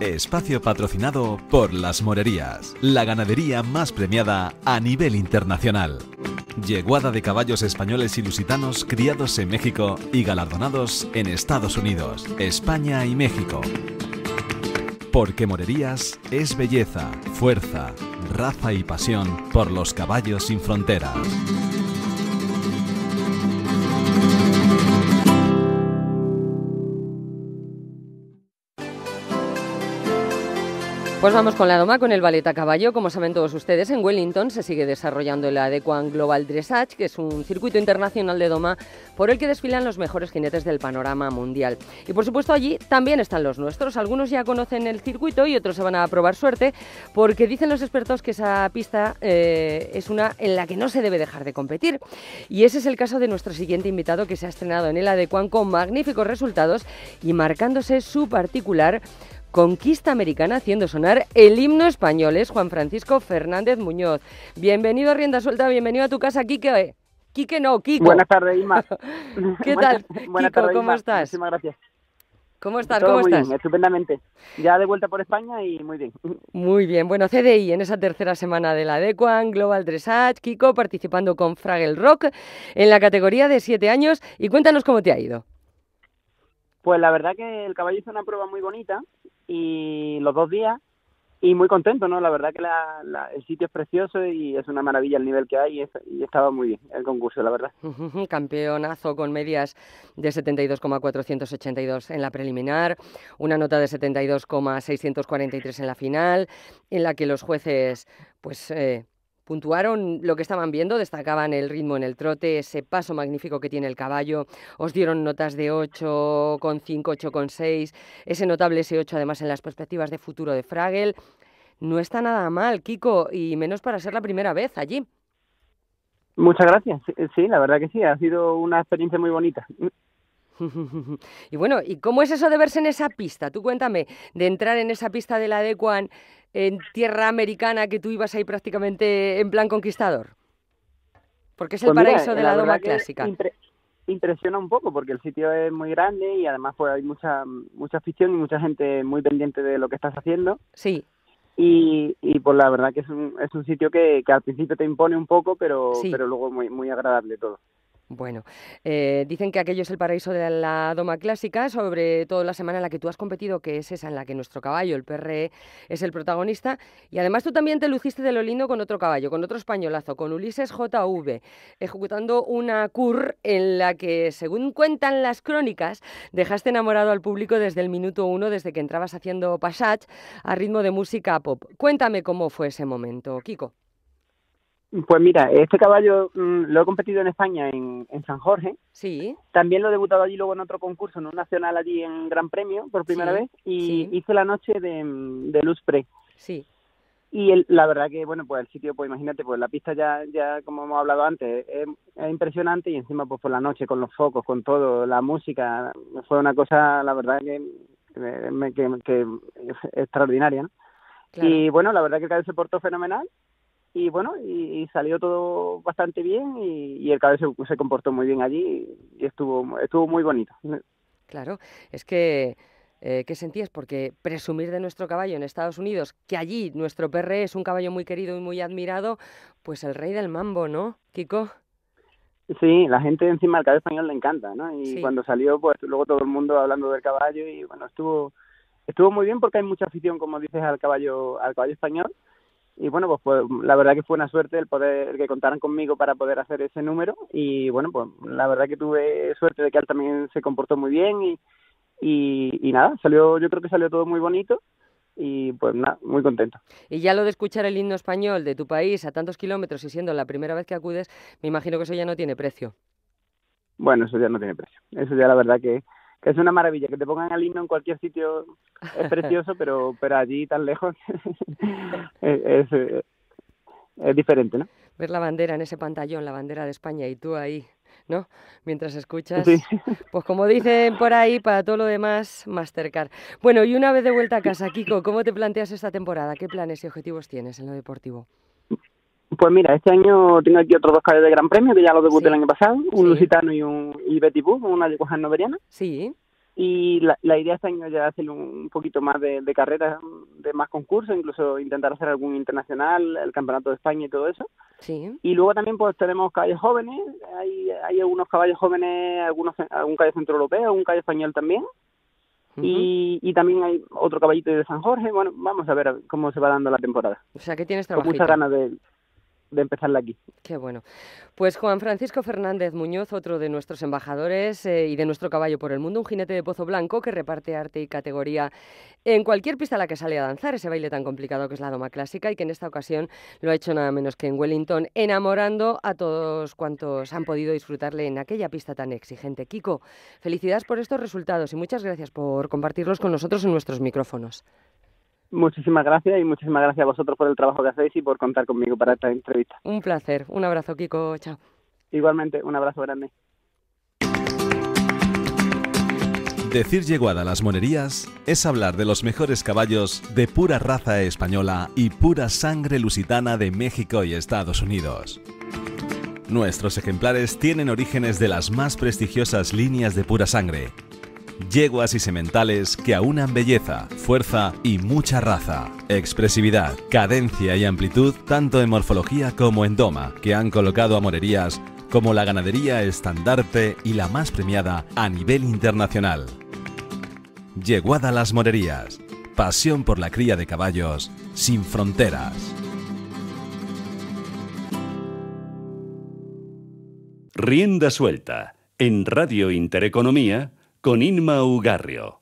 Espacio patrocinado por Las Morerías, la ganadería más premiada a nivel internacional. Yeguada de caballos españoles y lusitanos criados en México y galardonados en Estados Unidos, España y México. Porque Morerías es belleza, fuerza, raza y pasión por los caballos sin fronteras. Pues vamos con la doma, con el ballet a caballo. Como saben todos ustedes, en Wellington se sigue desarrollando el Adequan Global Dressage, que es un circuito internacional de doma por el que desfilan los mejores jinetes del panorama mundial. Y por supuesto allí también están los nuestros. Algunos ya conocen el circuito y otros se van a probar suerte, porque dicen los expertos que esa pista es una en la que no se debe dejar de competir. Y ese es el caso de nuestro siguiente invitado, que se ha estrenado en el Adequan con magníficos resultados y marcándose su particular conquista americana, haciendo sonar el himno español. Es Juan Francisco Fernández Muñoz. Bienvenido a Rienda Suelta, bienvenido a tu casa, Quique. Kiko. Buenas tardes, Inma. ¿Qué tal? Buenas tardes, ¿cómo estás? Muchísimas gracias. ¿Cómo estás? Todo muy bien, estupendamente. Ya de vuelta por España y muy bien. Muy bien. Bueno, CDI en esa tercera semana de la Adequan Global Dressage. Kiko participando con Fraggle Rock en la categoría de 7 años. Y cuéntanos cómo te ha ido. Pues la verdad que el caballo hizo una prueba muy bonita y los dos días, y muy contento, ¿no? La verdad que el sitio es precioso y es una maravilla el nivel que hay, y estaba muy bien el concurso, la verdad. Campeonazo con medias de 72,482 en la preliminar, una nota de 72,643 en la final, en la que los jueces, pues puntuaron lo que estaban viendo, destacaban el ritmo en el trote, ese paso magnífico que tiene el caballo, os dieron notas de 8,5, 8,6, ese notable ese 8 además en las perspectivas de futuro de Fraggle. No está nada mal, Kiko, y menos para ser la primera vez allí. Muchas gracias, sí, la verdad que sí, ha sido una experiencia muy bonita. Y bueno, ¿y cómo es eso de verse en esa pista? Tú cuéntame, de entrar en esa pista de la Adequan en tierra americana, que tú ibas ahí prácticamente en plan conquistador. Porque es el paraíso de la doma clásica. Impresiona un poco, porque el sitio es muy grande y además pues hay mucha afición y mucha gente muy pendiente de lo que estás haciendo. Sí. Y pues la verdad que es un sitio que al principio te impone un poco, pero, sí, pero luego muy, muy agradable todo. Bueno, dicen que aquello es el paraíso de la doma clásica, sobre todo la semana en la que tú has competido, que es esa en la que nuestro caballo, el PRE, es el protagonista. Y además tú también te luciste de lo lindo con otro caballo, con otro españolazo, con Ulises J.V., ejecutando una cur en la que, según cuentan las crónicas, dejaste enamorado al público desde el minuto 1, desde que entrabas haciendo passage a ritmo de música pop. Cuéntame cómo fue ese momento, Kiko. Pues mira, este caballo lo he competido en España, en San Jorge. Sí. También lo he debutado allí luego en otro concurso, en un nacional allí en Gran Premio, por primera vez. Y hice la noche de Luz Pre. Sí. Y la verdad que, bueno, pues el sitio, pues imagínate, pues la pista ya como hemos hablado antes, es impresionante. Y encima, pues por la noche, con los focos, con todo, la música, fue una cosa, la verdad que extraordinaria, ¿no? Claro. Y bueno, la verdad que el caballo se portó fenomenal. Y bueno, y salió todo bastante bien, y el caballo se comportó muy bien allí y estuvo muy bonito. Claro, es que, ¿qué sentías? Porque presumir de nuestro caballo en Estados Unidos, que allí nuestro PRE es un caballo muy querido y muy admirado, pues el rey del mambo, ¿no, Kiko? Sí, la gente encima del caballo español le encanta, ¿no? Y sí, cuando salió, pues luego todo el mundo hablando del caballo, y bueno, estuvo muy bien porque hay mucha afición, como dices, al caballo español. Y bueno, pues la verdad que fue una suerte el que contaran conmigo para poder hacer ese número. Y bueno, pues la verdad que tuve suerte de que él también se comportó muy bien. Y nada, yo creo que salió todo muy bonito. Y pues nada, muy contento. Y ya lo de escuchar el himno español de tu país a tantos kilómetros y siendo la primera vez que acudes, me imagino que eso ya no tiene precio. Bueno, eso ya no tiene precio. Eso ya la verdad que es una maravilla, que te pongan el himno en cualquier sitio es precioso, pero allí tan lejos es diferente, ¿no? Ver la bandera en ese pantallón, la bandera de España, y tú ahí, ¿no? Mientras escuchas, sí, pues como dicen por ahí, para todo lo demás, Mastercard. Bueno, y una vez de vuelta a casa, Kiko, ¿cómo te planteas esta temporada? ¿Qué planes y objetivos tienes en lo deportivo? Pues mira, este año tengo aquí otros dos caballos de Gran Premio, que ya los debuté el año pasado, un lusitano y Betty Booth, una yeguajana noveriana. Sí. y la idea este año ya es hacer un poquito más de carreras, de más concursos, incluso intentar hacer algún internacional, el Campeonato de España y todo eso. Sí. Y luego también pues tenemos caballos jóvenes, hay algunos caballos jóvenes, algún caballo centroeuropeo, un caballo español también. Uh-huh. Y también hay otro caballito de San Jorge. Bueno, vamos a ver cómo se va dando la temporada. O sea, que tienes trabajito. Con muchas ganas de empezarla aquí. Qué bueno. Pues Juan Francisco Fernández Muñoz, otro de nuestros embajadores y de nuestro caballo por el mundo, un jinete de Pozo Blanco que reparte arte y categoría en cualquier pista a la que sale a danzar, ese baile tan complicado que es la doma clásica, y que en esta ocasión lo ha hecho nada menos que en Wellington, enamorando a todos cuantos han podido disfrutarle en aquella pista tan exigente. Kiko, felicidades por estos resultados y muchas gracias por compartirlos con nosotros en nuestros micrófonos. Muchísimas gracias, y muchísimas gracias a vosotros por el trabajo que hacéis y por contar conmigo para esta entrevista. Un placer. Un abrazo, Kiko. Chao. Igualmente, un abrazo grande. Decir yeguada a Las Morerías es hablar de los mejores caballos de pura raza española y pura sangre lusitana de México y Estados Unidos. Nuestros ejemplares tienen orígenes de las más prestigiosas líneas de pura sangre, yeguas y sementales que aunan belleza, fuerza y mucha raza, expresividad, cadencia y amplitud tanto en morfología como en doma, que han colocado a Morerías como la ganadería estandarte y la más premiada a nivel internacional. Yeguada Las Morerías, pasión por la cría de caballos sin fronteras. Rienda Suelta, en Radio Intereconomía, con Inma Ugarrio.